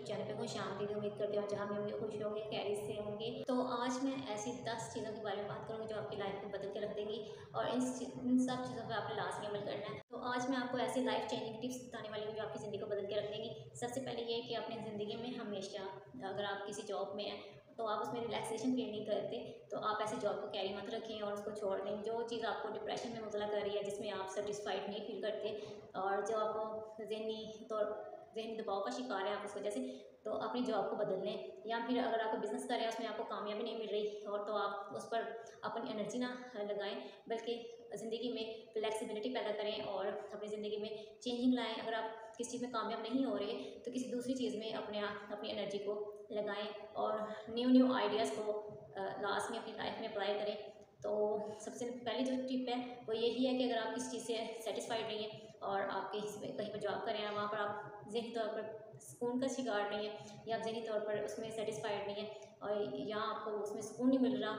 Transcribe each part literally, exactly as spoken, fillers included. YouTube channel पे कोई शांति की उम्मीद करते हो जहाँ में भी खुश होंगे, कैरी से होंगे। तो आज मैं ऐसी दस चीज़ों के बारे में बात करूँगी जो आपकी लाइफ को बदल के रख देंगी और इन इन सब चीज़ों पर आपने लास्ट में अमल करना है। तो आज मैं आपको ऐसी लाइफ चेंजिंग टिप्स बताने वाली हूँ जो आपकी ज़िंदगी को बदल के रख देंगी। सबसे पहले ये कि अपनी ज़िंदगी में हमेशा, अगर आप किसी जॉब में हैं तो आप उसमें रिलैक्सेशन फील नहीं करते तो आप ऐसे जॉब को कैरी मत रखें और उसको छोड़ दें। जो चीज़ आपको डिप्रेशन में मुबतला कर रही है, जिसमें आप सेटिस्फाइड नहीं फील करते और जो आपको जहनी तौर जहनी दबाव का शिकार है आप उस वजह से, तो अपनी जॉब को बदल लें। या फिर अगर आपको बिज़नेस कर रहे हैं उसमें आपको कामयाबी नहीं मिल रही और तो आप उस पर अपनी एनर्जी ना लगाएं, बल्कि ज़िंदगी में फ्लेक्सिबिलिटी पैदा करें और अपनी ज़िंदगी में चेंजिंग लाएं। अगर आप किसी चीज़ में कामयाब नहीं हो रहे तो किसी दूसरी चीज़ में अपने अपनी एनर्जी को लगाएं और न्यू न्यू आइडियाज़ को लास्ट में अपनी लाइफ में अप्लाई करें। तो सबसे पहली जो टिप है वो यही है कि अगर आप किसी चीज़ से सेटिस्फाइड नहीं हैं और आप कहीं कहीं पर जॉब करें वहाँ पर आप जहनी तौर पर सुकून का शिकार नहीं है या आप जहनी तौर पर उसमें सेटिस्फाइड नहीं है और या आपको उसमें सुकून नहीं मिल रहा,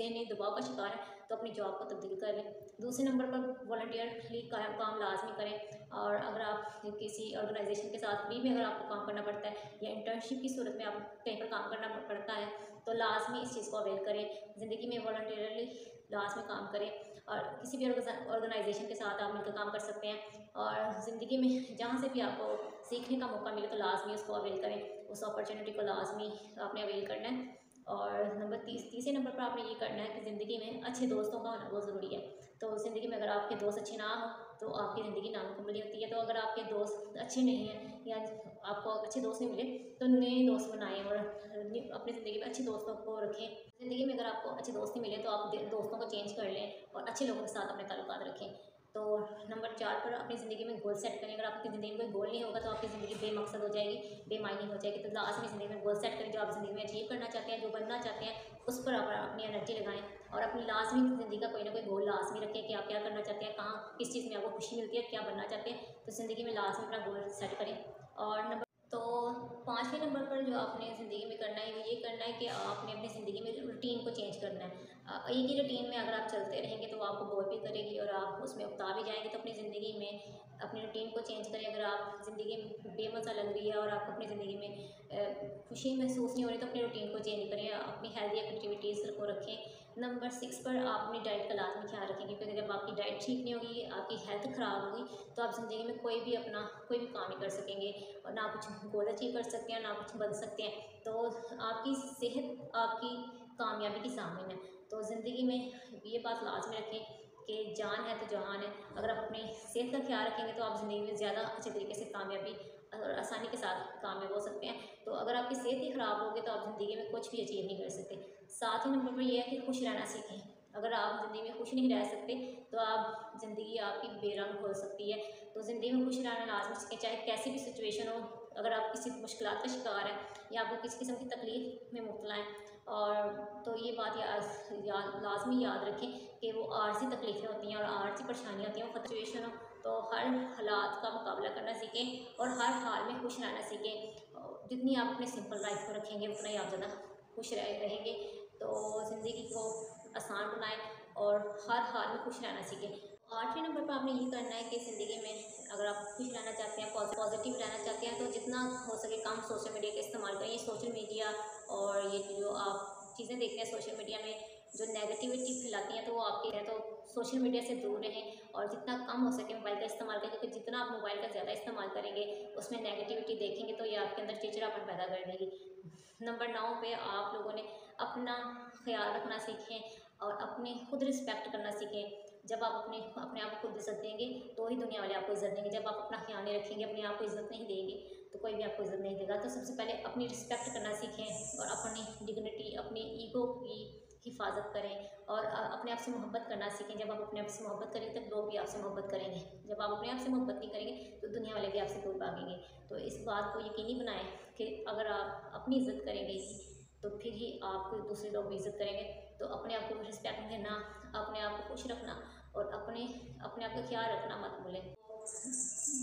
जहनी दबाव का शिकार है, तो अपनी जॉब को तब्दील कर लें। दूसरे नंबर पर वॉलंटियरली काम काम लाजमी करें। और अगर आप किसी ऑर्गेनाइजेशन के साथ फ्री में अगर आपको काम करना पड़ता है या इंटर्नशिप की सूरत में आप कहीं पर काम करना पड़ता है तो लाजमी इस चीज़ को अवेल करें। ज़िंदगी में वॉलंटियरली लाजमी काम करें और किसी भी ऑर्गेनाइजेशन के साथ आप मिलकर काम कर सकते हैं। और ज़िंदगी में जहाँ से भी आपको सीखने का मौका मिले तो लाजमी उसको अवेल करें, उस अपॉर्चुनिटी को लाजमी आपने अवेल करना है। और नंबर तीस तीसरे नंबर पर आपने ये करना है कि ज़िंदगी में अच्छे दोस्तों का होना बहुत ज़रूरी है। तो ज़िंदगी में अगर आपके दोस्त अच्छे ना हों तो आपकी ज़िंदगी नामुकम्मल होती है। तो अगर आपके दोस्त अच्छे नहीं हैं या आपको अच्छे दोस्त नहीं मिले तो नए दोस्त बनाएं और अपनी ज़िंदगी में अच्छे दोस्तों को रखें। ज़िंदगी में अगर आपको अच्छे दोस्त नहीं मिले तो आप दोस्तों को चेंज कर लें और अच्छे लोगों के साथ अपने ताल्लुकात रखें। तो नंबर चार पर अपनी ज़िंदगी में गोल सेट करें। अगर आपकी ज़िंदगी में कोई गोल नहीं होगा तो आपकी ज़िंदगी बेमकसद हो जाएगी, बेमायने हो जाएगी। तो लास्ट में ज़िंदगी में गोल सेट करें, जो आप ज़िंदगी में अचीव करना चाहते हैं, जो बनना चाहते हैं, उस पर आप अपनी एनर्जी लगाएं और अपनी लाजमी ज़िंदगी का कोई ना कोई गोल लाजमी रखें कि आप क्या करना चाहते हैं, कहाँ किस चीज़ में आपको खुशी मिलती है, क्या बनना चाहते हैं। तो ज़िंदगी में लाजमी अपना गोल सेट करें। और नंबर तो पाँचवें नंबर पर जो आपने ज़िंदगी में करना है वो ये करना है कि आपने अपनी ज़िंदगी में रूटीन को चेंज करना है। एक ही रूटीन में अगर आप चलते रहेंगे तो आपको बोर भी करेगी और आप उसमें उकता भी जाएंगे। तो अपनी ज़िंदगी में अपनी रूटीन को चेंज करें। अगर आप ज़िंदगी बेमज़ा लग रही है और आपको अपनी ज़िंदगी में खुशी महसूस नहीं हो रही तो अपनी रूटीन को चेंज करें, अपनी हेल्दी एक्टिविटीज़ को रखें। नंबर सिक्स पर आप अपनी डाइट का लाजमी ख्याल रखेंगे, क्योंकि जब आपकी डाइट ठीक नहीं होगी, आपकी हेल्थ ख़राब होगी तो आप ज़िंदगी में कोई भी अपना कोई भी काम नहीं कर सकेंगे और ना कुछ गोल अचीव कर सकते हैं, ना कुछ बन सकते हैं। तो आपकी सेहत आपकी कामयाबी की सामने है। तो ज़िंदगी में ये बात लाजमी रखें कि जान है तो जहान है। अगर आप अपनी सेहत का ख्याल रखेंगे तो आप ज़िंदगी में ज़्यादा अच्छे तरीके से कामयाबी और आसानी के साथ कामयाब हो सकते हैं। तो अगर आपकी सेहत ही ख़राब होगी तो आप ज़िंदगी में कुछ भी अचीव नहीं कर सकते। साथ ही नंबर पर यह है कि खुश रहना सीखें। अगर आप ज़िंदगी में खुश नहीं रह सकते तो आप ज़िंदगी आपकी बेरंग हो सकती है। तो ज़िंदगी में खुश रहना लाजमी सीखें, चाहे कैसी भी सिचुएशन हो। अगर आप किसी मुश्किल का शिकार हैं या आपको किसी किस्म की तकलीफ़ में मुबतला हैं और तो ये बात याद या, लाजमी याद रखें कि वो आर्जी तकलीफ़ें होती हैं और आर्जी परेशानियाँ होती हैं। वो सिचुएशन हो तो हर हालात का मुकाबला करना सीखें और हर हाल में खुश रहना सीखें। जितनी आप अपने सिंपल लाइफ को रखेंगे उतना ही आप ज़्यादा खुश रहेंगे। तो ज़िंदगी को आसान बनाएं और हर हाल में खुश रहना सीखें। आठवें नंबर पर आपने ये करना है कि ज़िंदगी में अगर आप खुश रहना चाहते हैं, पॉजिटिव रहना चाहते हैं, तो जितना हो सके कम सोशल मीडिया का इस्तेमाल करें। ये सोशल मीडिया और ये जो आप चीज़ें देखते हैं सोशल मीडिया में जो नेगेटिविटी फैलाती हैं तो वो आपके हैं। तो सोशल मीडिया से दूर रहें और जितना कम हो सके मोबाइल का इस्तेमाल करें, क्योंकि जितना आप मोबाइल का ज़्यादा इस्तेमाल करेंगे उसमें नेगेटिविटी देखेंगे तो ये आपके अंदर चिड़चिड़ापन पैदा कर देगी। नंबर नौ पे आप लोगों ने अपना ख्याल रखना सीखें और अपने खुद रिस्पेक्ट करना सीखें। जब आप अपने अपने आप को खुद इज़्ज़त देंगे तो ही दुनिया वाले आपको इज़्ज़त देंगे। जब आप अपना ख्याल नहीं रखेंगे, अपने आप को इज़्ज़त नहीं देंगे, तो कोई भी आपको इज़्ज़त नहीं देगा। तो सबसे पहले अपनी रिस्पेक्ट करना सीखें और अपनी डिग्निटी, अपने ईगो की हिफाजत करें और अपने आप से मोहब्बत करना सीखें। जब आप अपने आप से मोहब्बत करेंगे तब लोग भी आपसे मोहब्बत करेंगे। जब आप अपने आप से मोहब्बत नहीं करेंगे तो दुनिया वाले भी आपसे दूर भागेंगे। तो इस बात को यकीनी बनाएं कि अगर आप अपनी इज़्ज़त करेंगे तो फिर ही आपको दूसरे लोग भी इज़्ज़त करेंगे। तो अपने आप को रिस्पेक्ट देना, अपने आप को खुश रखना और अपने अपने आप का ख्याल रखना मत भूलें।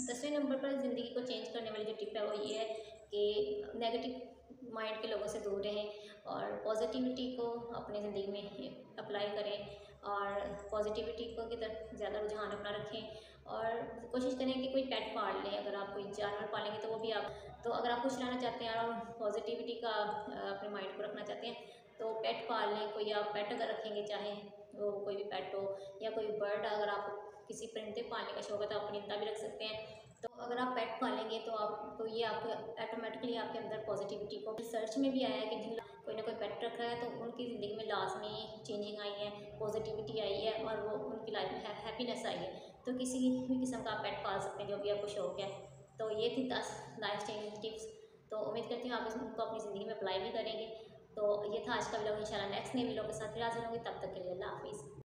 दसवें नंबर पर ज़िंदगी को चेंज करने वाली जो टिप है वो ये है कि नेगेटिव माइंड के लोगों से दूर रहें और पॉजिटिविटी को अपनी ज़िंदगी में अप्लाई करें और पॉजिटिविटी को की तरफ ज़्यादा रुझान अपना रखें और कोशिश करें कि कोई पेट पाल लें। अगर आप कोई जानवर पालेंगे तो वो भी आप तो अगर आप कुछ लाना चाहते हैं और पॉजिटिविटी का अपने माइंड को रखना चाहते हैं तो पेट पाल लें। कोई आप पेट अगर रखेंगे, चाहे वो कोई भी पेट हो या कोई बर्ड, अगर आप किसी परिंदे पालने का शौक है तो आप परिंदा भी रख सकते हैं। तो अगर आप पेट पालेंगे तो आप तो ये आपको ऑटोमेटिकली आपके अंदर पॉजिटिविटी को, रिसर्च में भी आया है कि जिन कोई ना कोई पेट रख रहा है तो उनकी ज़िंदगी में लाजमी चेंजिंग आई है, पॉजिटिविटी आई है और वो उनकी लाइफ में है, हैप्पीनेस आई है। तो किसी भी किस्म का आप पेट पाल सकते हैं जो भी आपको शौक है। तो ये थी दस लाइफ चेंजिंग टिप्स। तो उम्मीद करती हूँ आप इसको अपनी ज़िंदगी में अप्लाई भी करेंगे। तो ये था आज का व्लॉग। इंशाल्लाह नेक्स्ट नए व्लॉग के साथ फिर हाजिर होंगे। तब तक के लिए अल्लाह हाफिज़।